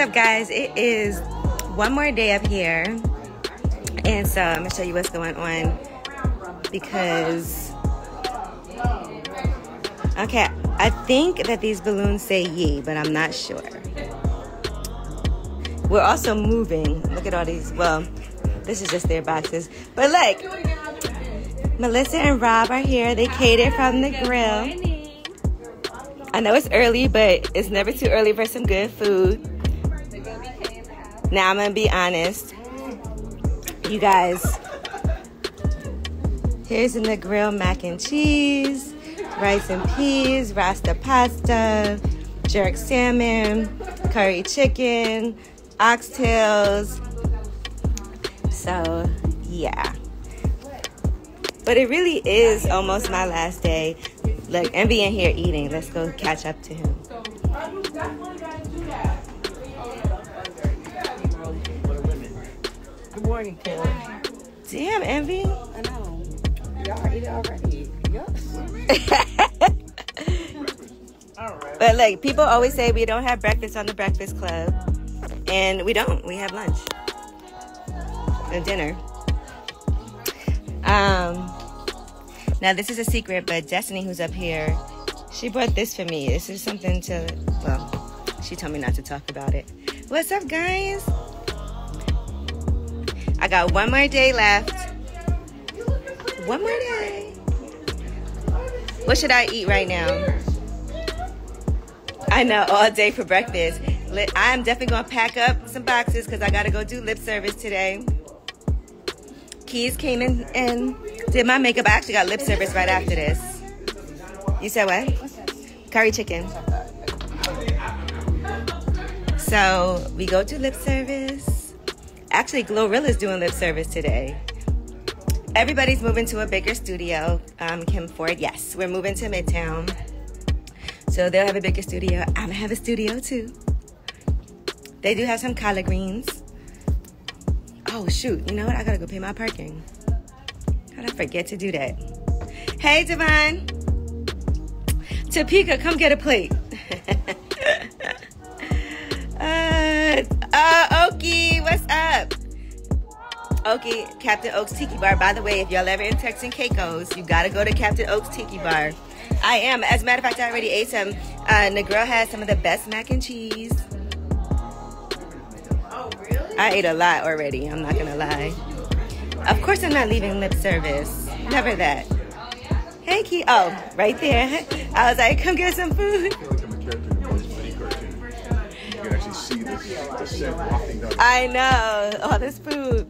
up, guys? It is one more day up here, and so I'm gonna show you what's going on, because okay, I think that these balloons say Yee, but I'm not sure. We're also moving. Look at all these. Well, this is just their boxes, but look, Melissa and Rob are here. They catered from the grill. I know it's early, but it's never too early for some good food. Now I'm gonna be honest, you guys. Here's the Negril mac and cheese, rice and peas, rasta pasta, jerk salmon, curry chicken, oxtails. So yeah, but it really is almost my last day. Look, Envy in here eating. Let's go catch up to him. Good morning, Kim. Damn, Envy. I know. Y'all eat it already. Yup. But like, people always say we don't have breakfast on the Breakfast Club, and we don't. We have lunch and dinner. Now, this is a secret, but Destiny, who's up here, she brought this for me. This is something to, well, she told me not to talk about it. What's up, guys? I got one more day left. One more day. What should I eat right now? I know, all day for breakfast. I'm definitely going to pack up some boxes because I got to go do lip service today. Keys came in and did my makeup. I actually got lip service right after this. You said what? Curry chicken. So we go to lip service. Actually, Glorilla's doing lip service today. Everybody's moving to a bigger studio. Kim Ford, yes, we're moving to Midtown. So they'll have a bigger studio. I'm gonna have a studio too. They do have some collard greens. Oh, shoot. You know what? I gotta go pay my parking. How'd I forget to do that? Hey, Devine. Topeka, come get a plate. Okie, what's up? Okie, Captain Oak's Tiki Bar. By the way, if y'all ever in Texas and Caicos, you gotta go to Captain Oak's Tiki Bar. I am. As a matter of fact, I already ate some. Negril has some of the best mac and cheese. I ate a lot already, I'm not gonna lie. Of course I'm not leaving lip service. Never that. Hey, Key. Oh, right there. I was like, come get some food. I know, all this food.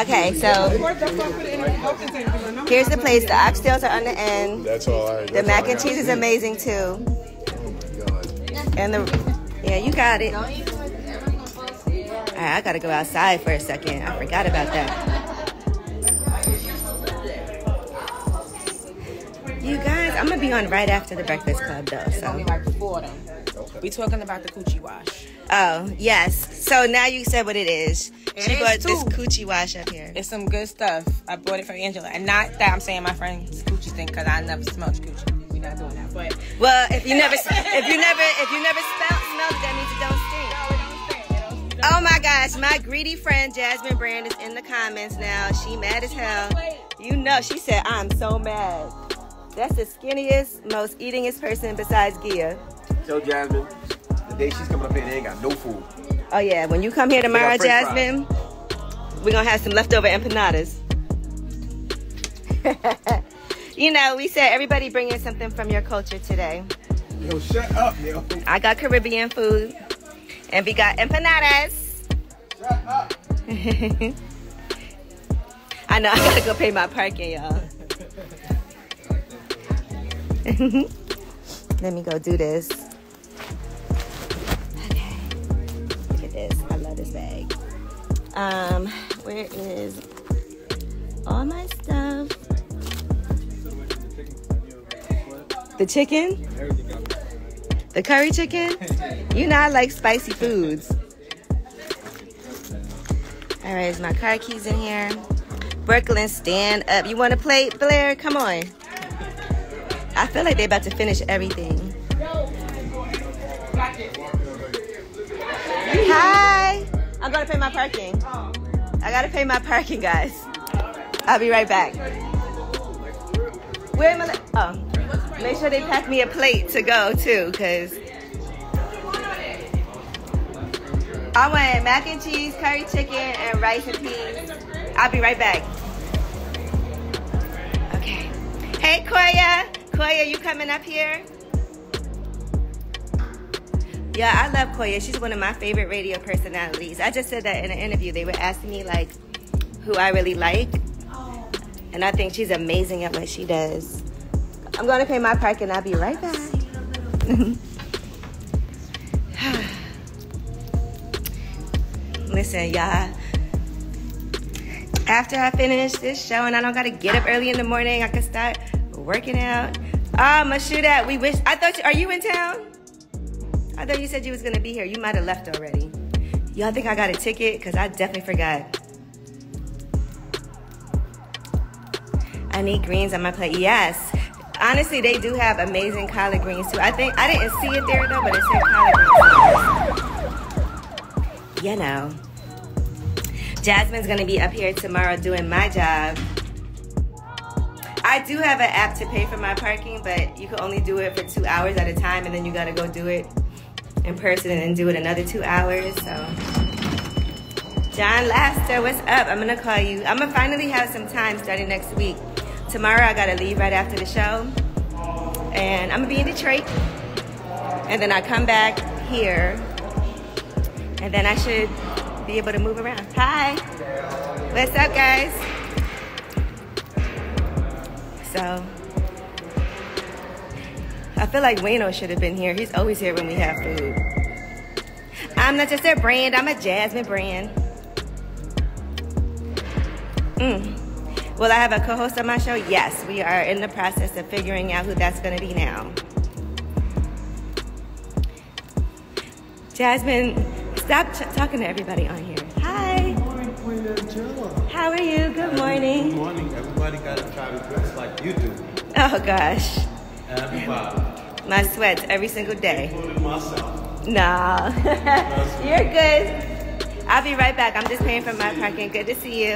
Okay, so here's the place. The oxtails are on the end. That's all I. The mac and cheese is amazing too. Oh my God. And the... Yeah, you got it. All right, I gotta go outside for a second. I forgot about that. You guys, I'm gonna be on right after the Breakfast Club though. It's only right before them. We talking about the coochie wash. Oh, yes. So now you said what it is. She bought this coochie wash up here. It's some good stuff. I bought it from Angela. And not that I'm saying my friend's coochie thing, because I never smelled coochie. Not doing that, but well, if you never smell, that means it don't stink. No, it don't stink. Oh my gosh, my greedy friend Jasmine Brand is in the comments now. She mad as hell. You know, she said I'm so mad. That's the skinniest, most eatingest person besides Gia. Tell Jasmine the day she's coming up here, they ain't got no food. Oh yeah, when you come here tomorrow, Jasmine, we're gonna have some leftover empanadas. You know, we said everybody bring in something from your culture today. Yo, shut up, yo. I got Caribbean food, and we got empanadas. Shut up. I know, I gotta go pay my parking, y'all. Let me go do this. Okay. Look at this. I love this bag. Where is all my stuff? The chicken? The curry chicken? You know I like spicy foods. All right, is my car keys in here? Brooklyn, stand up. You want to play, Blair? Come on. I feel like they're about to finish everything. Hi. I'm going to pay my parking. I got to pay my parking, guys. I'll be right back. Where am I? Oh, make sure they pack me a plate to go, too, because I want mac and cheese, curry chicken, and rice and peas. I'll be right back. Okay. Hey, Koya. Koya, you coming up here? Yeah, I love Koya. She's one of my favorite radio personalities. I just said that in an interview. They were asking me, like, who I really like. And I think she's amazing at what she does. I'm going to pay my parking and I'll be right back. Listen, y'all. After I finish this show and I don't got to get up early in the morning, I can start working out. Ah, my shootout. We wish. I thought, are you in town? I thought you said you was going to be here. You might have left already. Y'all think I got a ticket? Because I definitely forgot. I need greens on my plate. Yes. Honestly, they do have amazing collard greens, too. I think, I didn't see it there, though, but it said collard greens. You know. Jasmine's going to be up here tomorrow doing my job. I do have an app to pay for my parking, but you can only do it for 2 hours at a time, and then you got to go do it in person and then do it another 2 hours. So, John Laster, what's up? I'm going to call you. I'm going to finally have some time starting next week. Tomorrow, I got to leave right after the show, and I'm going to be in Detroit, and then I come back here, and then I should be able to move around. Hi. What's up, guys? So, I feel like Wayno should have been here. He's always here when we have food. I'm not just a brand. I'm a Jasmine Brand. Will I have a co-host on my show? Yes. We are in the process of figuring out who that's going to be now. Jasmine... Stop talking to everybody on here. Hi. Good morning, Queen Angela. How are you? Good morning. Good morning. Everybody got to try to dress like you do. Oh, gosh. Everybody. My sweats every single day. Including myself. No. You're good. I'll be right back. I'm just paying for my parking. Good to see you.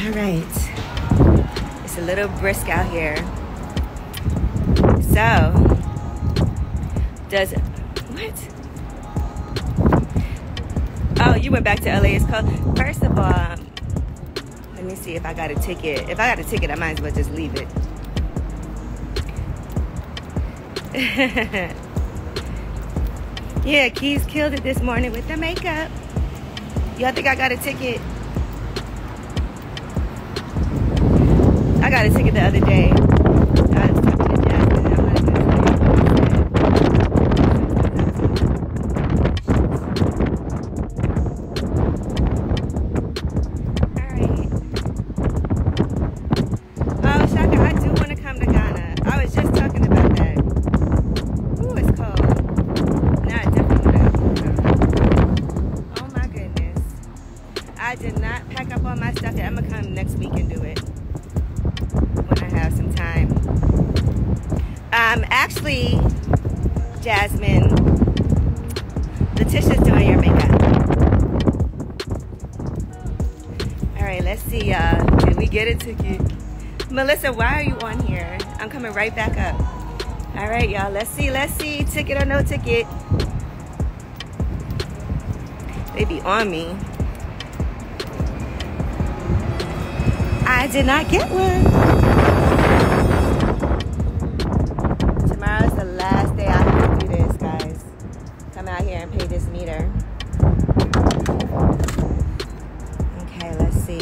All right. It's a little brisk out here. So... Does it? What? Oh, you went back to LA. It's cold. First of all, let me see if I got a ticket. If I got a ticket, I might as well just leave it. Yeah, Keys killed it this morning with the makeup. Y'all think I got a ticket? I got a ticket the other day. Melissa, why are you on here? I'm coming right back up. All right, y'all. Let's see. Ticket or no ticket. They be on me. I did not get one. Tomorrow's the last day I have to do this, guys. Come out here and pay this meter. Okay, let's see.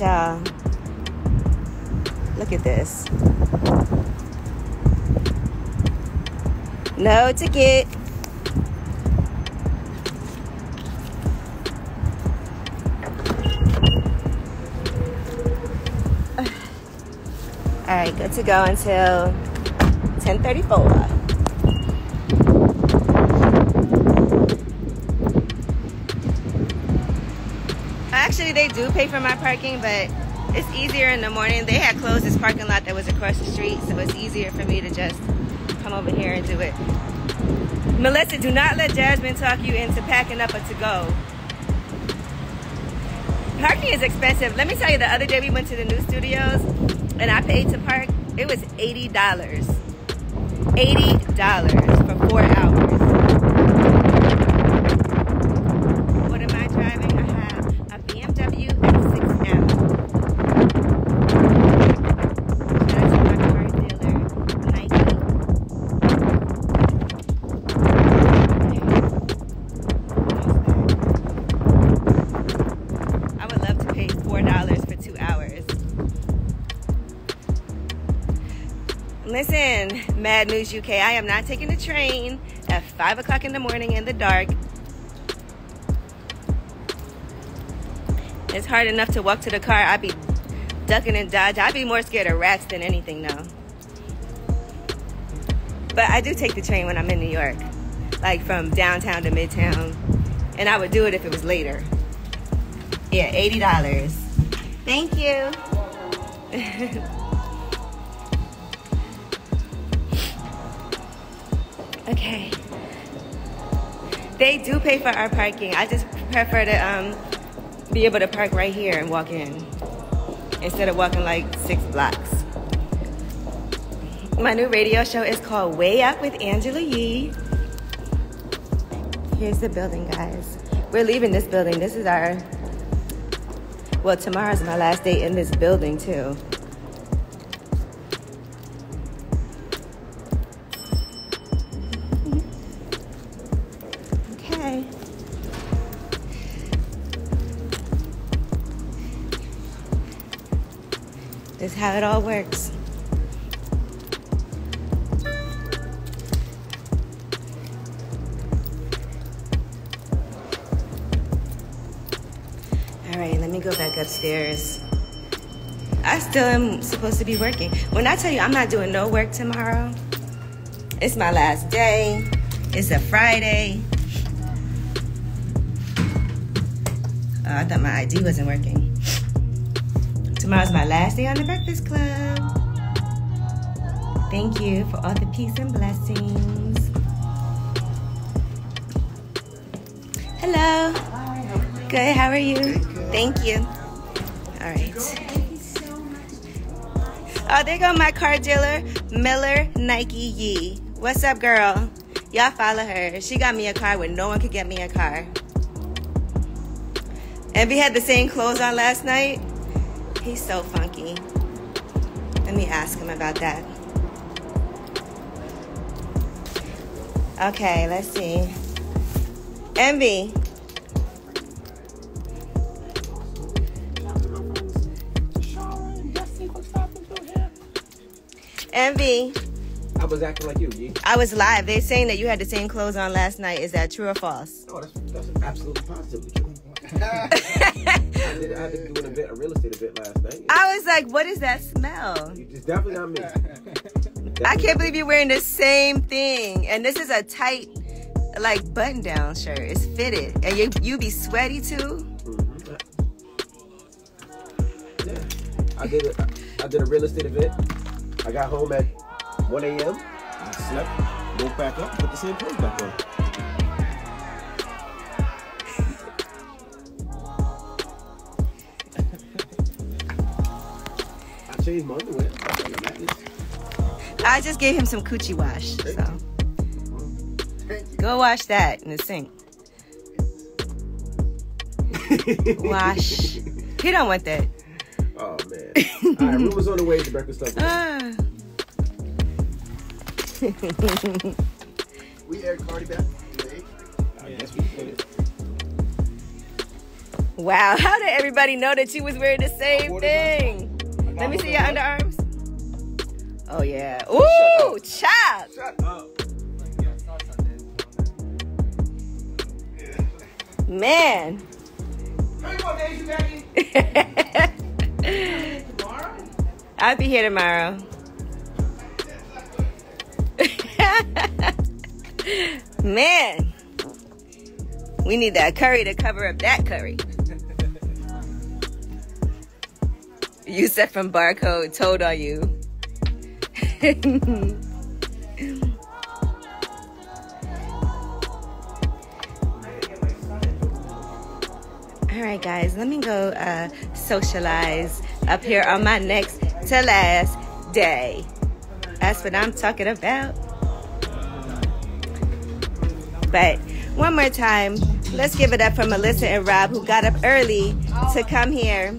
Y'all, look at this. No ticket. All right, good to go until 10:34. Actually, they do pay for my parking, but it's easier in the morning. They had closed this parking lot that was across the street, so it's easier for me to just come over here and do it. Melissa, do not let Jasmine talk you into packing up a to-go. Parking is expensive. Let me tell you, the other day we went to the new studios and I paid to park. It was $80. $80 for 4 hours. What am I driving? I have a BMW X6M. Shout out to my car dealer, Nike. I would love to pay $4 for 2 hours. Listen, Mad News UK, I am not taking the train at 5 o'clock in the morning in the dark. It's hard enough to walk to the car. I'd be ducking and dodging. I'd be more scared of rats than anything now. But I do take the train when I'm in New York, like from downtown to midtown. And I would do it if it was later. Yeah, $80. Thank you. Okay. They do pay for our parking. I just prefer to be able to park right here and walk in instead of walking like 6 blocks. My new radio show is called Way Up with Angela Yee. Here's the building, guys. We're leaving this building. This is our, well, tomorrow's my last day in this building too. This is how it all works. All right, let me go back upstairs. I still am supposed to be working. When I tell you I'm not doing no work tomorrow, it's my last day, it's a Friday. Oh, I thought my ID wasn't working. Tomorrow's my last day on The Breakfast Club. Thank you for all the peace and blessings. Hello. Hi. Good, how are you? Good. Thank you. All right. Thank you so much. Oh, there go my car dealer, Miller Nike Yee. What's up, girl? Y'all follow her. She got me a car when no one could get me a car. And we had the same clothes on last night. He's so funky. Let me ask him about that. Okay, let's see. Envy. Envy. I was acting like you, G. I was live. They're saying that you had the same clothes on last night. Is that true or false? No, that's absolutely positively true. I did doing a real estate event last night. I was like, what is that smell? It's definitely not me. Definitely I can't believe you're wearing the same thing. And this is a tight, like, button-down shirt. It's fitted. And you be sweaty, too? Mm-hmm. Yeah. I did a real estate event. I got home at 1 a.m. I slept, woke back up, put the same clothes back on. I just gave him some coochie wash, so go wash that in the sink. Wash. He don't want that. Oh man! All right, Ruba's on the way to Breakfast Club. We aired Cardi back today. I guess we did it. Wow! How did everybody know that you was wearing the same thing? Let me see your underarms. Oh, yeah. Ooh, child. Shut up. Man. How many more days you got? Tomorrow? I'll be here tomorrow. Man, we need that curry to cover up that curry. You said from Barcode told on you. All right, guys, let me go socialize up here on my next to last day. That's what I'm talking about. But one more time, let's give it up for Melissa and Rob, who got up early to come here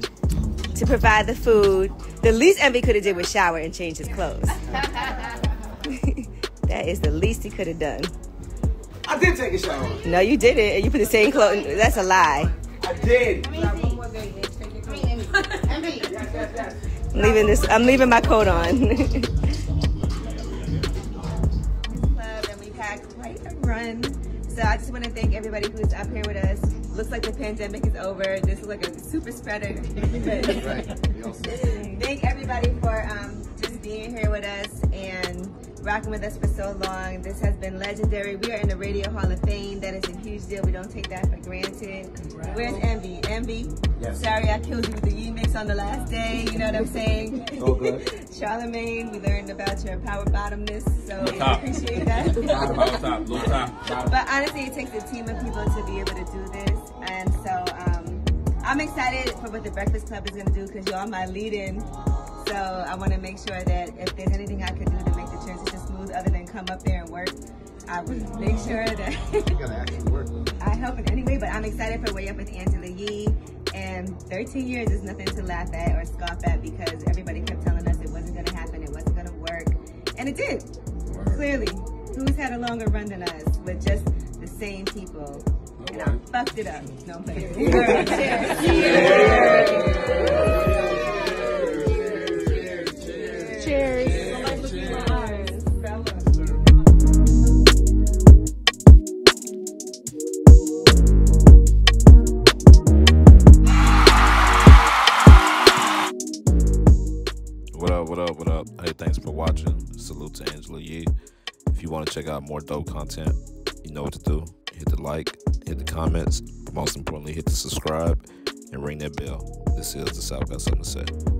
to provide the food. The least Envy could have did was shower and change his clothes. That is the least he could have done. I did take a shower. No, you didn't. And you put the same clothes. That's a lie. I did. I'm leaving my coat on. And we packed quite a run. So I just want to thank everybody who's up here with us. Looks like the pandemic is over. This is like a super spreader. Thank everybody for just being here with us and rocking with us for so long. This has been legendary. We are in the Radio Hall of Fame. That is a huge deal. We don't take that for granted. Congrats. Where's Envy? Envy? Yes. Sorry I killed you with the Yee mix on the last day. You know what I'm saying? So good. Charlemagne, we learned about your power bottomness, so we appreciate that. But honestly, it takes a team of people to be able to do this. And so I'm excited for what The Breakfast Club is going to do because y'all my lead-in. So I want to make sure that if there's anything I can do to make the transition smooth other than come up there and work, I would make sure that I help in any way. But I'm excited for Way Up with Angela Yee. And 13 years is nothing to laugh at or scoff at because everybody kept telling us it wasn't going to happen, it wasn't going to work. And it did, clearly. Who's had a longer run than us with just the same people? And I fucked it up. No, I'm playing. What up? Hey, thanks for watching. Salute to Angela Yee. If you want to check out more dope content, you know what to do. Hit the like, hit the comments, but most importantly, hit the subscribe and ring that bell. This is the South Got Something to Say.